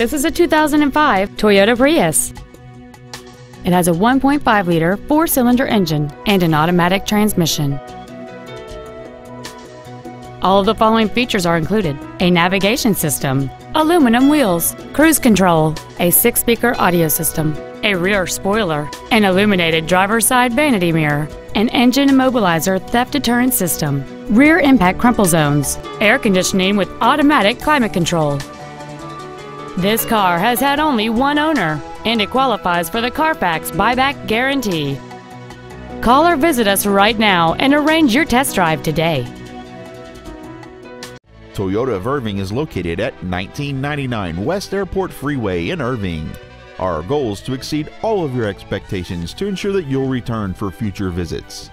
This is a 2005 Toyota Prius. It has a 1.5-liter four-cylinder engine and an automatic transmission. All of the following features are included: a navigation system, aluminum wheels, cruise control, a 6-speaker audio system, a rear spoiler, an illuminated driver's side vanity mirror, an engine immobilizer theft deterrent system, rear impact crumple zones, air conditioning with automatic climate control. This car has had only one owner, and it qualifies for the Carfax buyback guarantee. Call or visit us right now and arrange your test drive today. Toyota of Irving is located at 1999 West Airport Freeway in Irving. Our goal is to exceed all of your expectations to ensure that you'll return for future visits.